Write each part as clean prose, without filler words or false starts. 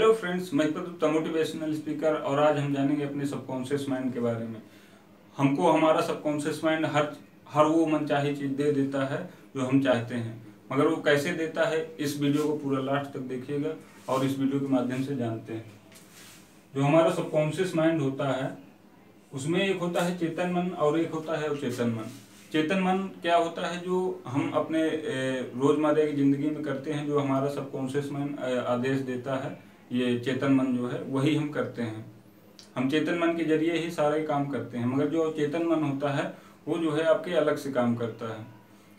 Hello friends, मैं Pradeep motivational speaker और आज हम जानेंगे अपने सबकॉन्शियस माइंड के बारे में। हमको हमारा सबकॉन्शियस माइंड हर वो मनचाही चीज़ दे देता है जो हम चाहते हैं, मगर वो कैसे देता है इस वीडियो को पूरा लास्ट तक देखिएगा और इस वीडियो के माध्यम से जानते हैं। जो हमारा सबकॉन्शियस माइंड होता है उसमें एक होता है चेतन मन और एक होता है अवचेतन मन। चेतन मन क्या होता है, जो हम अपने रोजमर्रा की ज़िंदगी में करते हैं, जो हमारा सबकॉन्शियस मन आदेश देता है, ये चेतन मन जो है वही हम करते हैं। हम चेतन मन के जरिए ही सारे काम करते हैं, मगर जो चेतन मन होता है वो जो है आपके अलग से काम करता है।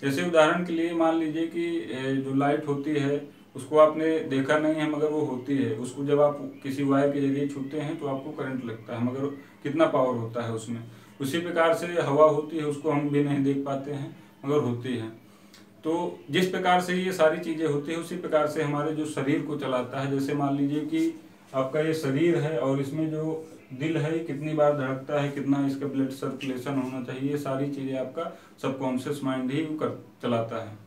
जैसे उदाहरण के लिए मान लीजिए कि जो लाइट होती है उसको आपने देखा नहीं है मगर वो होती है, उसको जब आप किसी वायर के जरिए छूते हैं तो आपको करंट लगता है, मगर कितना पावर होता है उसमें। उसी प्रकार से हवा होती है, उसको हम भी नहीं देख पाते हैं मगर होती है। तो जिस प्रकार से ये सारी चीज़ें होती है उसी प्रकार से हमारे जो शरीर को चलाता है, जैसे मान लीजिए कि आपका ये शरीर है और इसमें जो दिल है कितनी बार धड़कता है, कितना इसका ब्लड सर्कुलेशन होना चाहिए, ये सारी चीज़ें आपका सबकॉन्शियस माइंड ही चलाता है।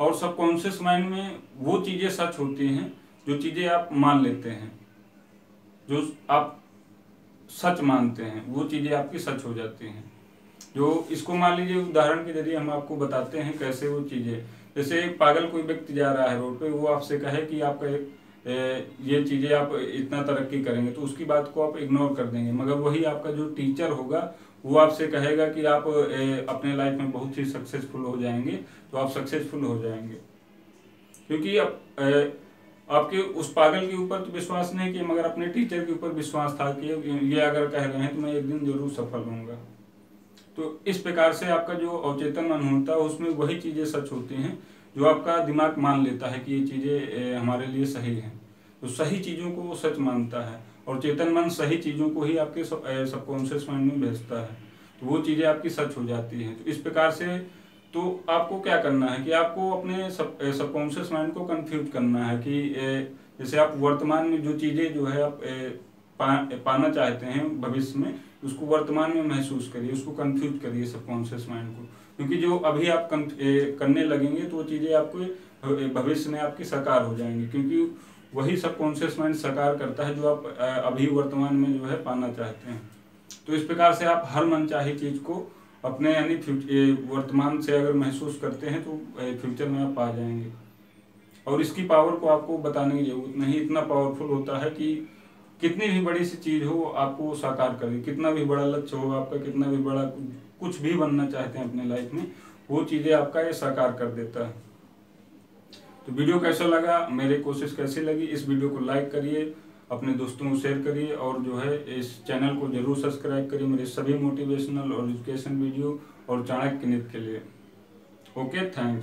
और सबकॉन्शियस माइंड में वो चीज़ें सच होती हैं जो चीज़ें आप मान लेते हैं, जो आप सच मानते हैं वो चीज़ें आपकी सच हो जाती हैं। जो इसको मान लीजिए उदाहरण के जरिए हम आपको बताते हैं कैसे वो चीज़ें। जैसे एक पागल कोई व्यक्ति जा रहा है रोड पे, वो आपसे कहे कि आपका ये चीज़ें आप इतना तरक्की करेंगे, तो उसकी बात को आप इग्नोर कर देंगे, मगर वही आपका जो टीचर होगा वो आपसे कहेगा कि आप अपने लाइफ में बहुत ही सक्सेसफुल हो जाएंगे, तो आप सक्सेसफुल हो जाएंगे, क्योंकि आपके उस पागल के ऊपर तो विश्वास नहीं किया मगर अपने टीचर के ऊपर विश्वास था कि ये अगर कह रहे हैं तो मैं एक दिन जरूर सफल होऊंगा। तो इस प्रकार से आपका जो अवचेतन मन होता है उसमें वही चीज़ें सच होती हैं जो आपका दिमाग मान लेता है कि ये चीज़ें हमारे लिए सही हैं, तो सही चीज़ों को वो सच मानता है और चेतन मन सही चीज़ों को ही आपके सबकॉन्शियस माइंड में भेजता है, तो वो चीज़ें आपकी सच हो जाती हैं। तो इस प्रकार से तो आपको क्या करना है कि आपको अपने सबकॉन्शियस माइंड को कंफ्यूज करना है कि जैसे आप वर्तमान में जो चीज़ें जो है आप पाना चाहते हैं भविष्य में, उसको वर्तमान में महसूस करिए, उसको कंफ्यूज करिए सबकॉन्शियस माइंड को, क्योंकि जो अभी आप करने लगेंगे तो वो चीज़ें आपको भविष्य में आपकी साकार हो जाएंगी, क्योंकि वही सबकॉन्शियस माइंड साकार करता है जो आप अभी वर्तमान में जो है पाना चाहते हैं। तो इस प्रकार से आप हर मनचाही चीज़ को अपने यानी वर्तमान से अगर महसूस करते हैं तो फ्यूचर में आप पा जाएंगे, और इसकी पावर को आपको बताने की जरूरत नहीं, इतना पावरफुल होता है कि कितनी भी बड़ी सी चीज़ हो आपको साकार करे, कितना भी बड़ा लक्ष्य हो आपका, कितना भी बड़ा कुछ भी बनना चाहते हैं अपने लाइफ में, वो चीज़ें आपका ये साकार कर देता है। तो वीडियो कैसा लगा, मेरी कोशिश कैसी लगी, इस वीडियो को लाइक करिए, अपने दोस्तों को शेयर करिए और जो है इस चैनल को जरूर सब्सक्राइब करिए मेरे सभी मोटिवेशनल और एजुकेशन वीडियो और चाणक्य गणित के लिए। Okay, thanks.